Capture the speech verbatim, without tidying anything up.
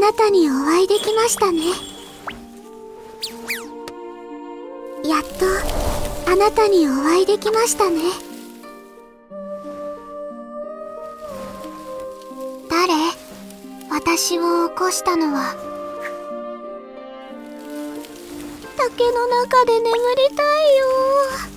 なたにお会いできましたね。やっとあなたにお会いできましたね。誰？私を起こしたのは。竹の中で眠りたいよ。